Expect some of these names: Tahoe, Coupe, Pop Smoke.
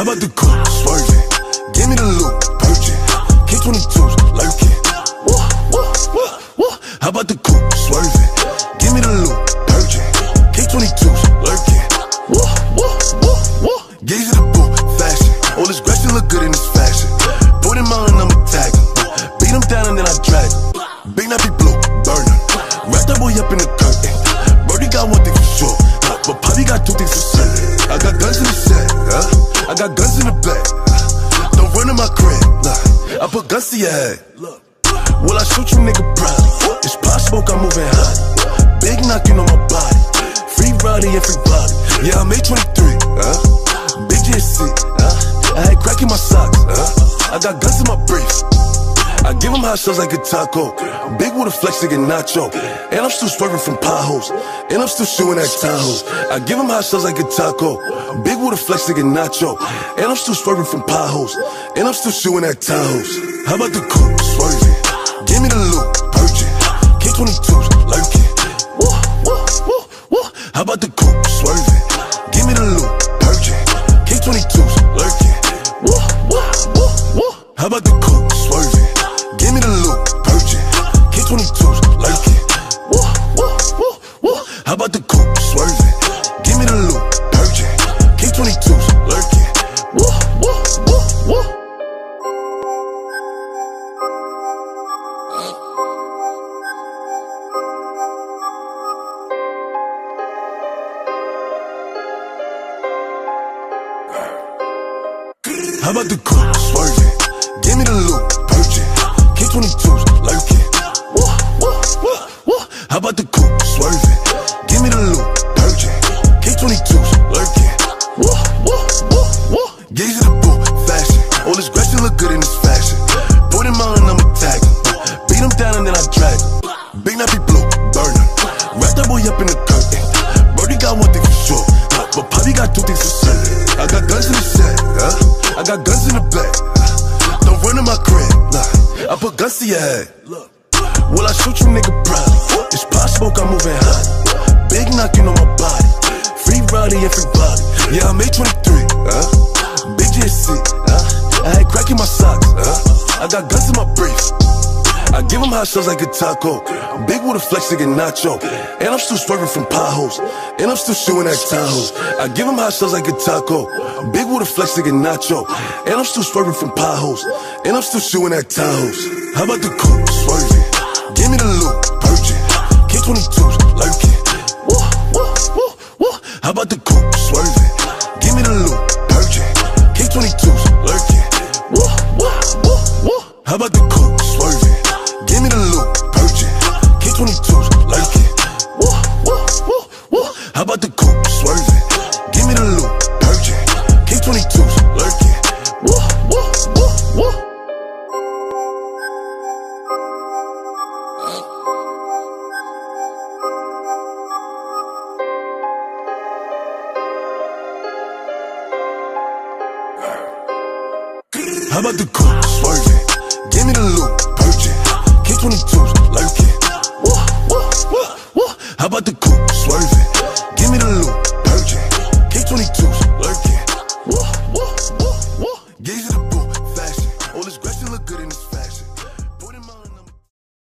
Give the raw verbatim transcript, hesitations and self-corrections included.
How about the coupe? Swerving. Give me the loop. Purging. K twenty-twos. Lurking. Whoa, whoa, whoa, whoa. How about the coupe? Swerving. Give me the loop. Purging. K twenty-twos. Lurking. Whoa, whoa, whoa, whoa. Gaze at the boot. Fashion. All this grass look good in this fashion. Put him out and I'ma tag him. Beat him down and then I drag him. Big nappy blue. Burner. Wrap that boy up in the curtain. Birdie got one thing for sure. But Poppy got two things for certain. I got guns in the set, huh? I got guns in the back. Don't run in my crib, nah. I put guns to your head. Will I shoot you, nigga? Probably. It's Pop Smoke, I'm moving hot. Big knocking on my body. Free Roddy and free Bobby. Yeah, I'm A twenty-three, huh? Big J C, huh? I had crack in my socks, huh? I got guns in my briefs. I give them hot shots like a taco. Big with a flex like a nacho. And I'm still swerving from potholes. And I'm still shooting at Tahoes. I give them hot shots like a taco. Big with a flex like a nacho. And I'm still swerving from potholes. And I'm still shooting at Tahoes. How about the coupe? Swerving. Give me the loop. Purging. K twenty-twos. Lurking. Whoa, whoa, whoa, whoa. How about the coupe? Swerving. Give me the loop. Purging. K twenty-twos. Lurking. Whoa, whoa, whoa, whoa. How about the coupe? Swerving. Give me the loop, purging, K twenty-twos, lurking. Whoa, whoa, whoa, whoa. How about the coupe, swerving? Give me the loop, purging, K twenty-twos, lurking. Whoa, whoa, whoa, whoa. How about the coupe, swerving? Give me the loop, purging. K twenty-twos, lurking. Whoa, whoa, whoa, whoa. How about the coupe? Swerving. Give me the loop. Purging. K twenty-twos, lurking. Whoa, whoa, whoa, whoa. Gaze at the boot. Fashion. All this grass look good in this fashion. Put him out and I'ma tag him. Beat him down and then I drag him. Big nappy blue. Burner. Wrap that boy up in the curtain. Birdie got one thing for sure. But Poppy got two things for certain. I got guns in the set, huh? I got guns in the back. Don't run in my crib, nah. I put guns to your head. Will I shoot you, nigga? Probably. It's Pop Smoke, I'm moving hot. Big knocking on my body. Free Roddy and free Bobby. Yeah, I'm A twenty-three, huh? Big J C, huh? I had crack in my socks, huh? I got guns in my briefs. I give them hot shots like a taco. Big with a flex like a nacho. And I'm still swerving from potholes. And I'm still shooting at Tahoes. I give them hot shots like a taco. Big with a flex like a nacho. And I'm still swerving from potholes. And I'm still shooting at Tahoes. How about the coupe? Swerving. Give me the loop. Purging. K twenty-twos. Lurking. Whoa, whoa, whoa, whoa. How about the coupe? Swerving. Give me the loop. Purging. K twenty-twos. Lurking. Whoa, whoa, whoa, whoa. How about the coupe? Swerving. Give me the loop, purging, K twenty-twos, lurking. Whoa, whoa, whoa, whoa. How about the coupe, swerving? Give me the loop, purging, K twenty-twos, lurking. Whoa, whoa, whoa, whoa. How about the coupe, swerving? Give me the loop, purging. K twenty-twos, lurking. Whoa, whoa, whoa, whoa. How about the coupe? Swerving. Give me the loop. Purging. K twenty-twos, lurking. Whoa, whoa, whoa, whoa. Gaze at the boot. Fashion. All this grass look good in this fashion.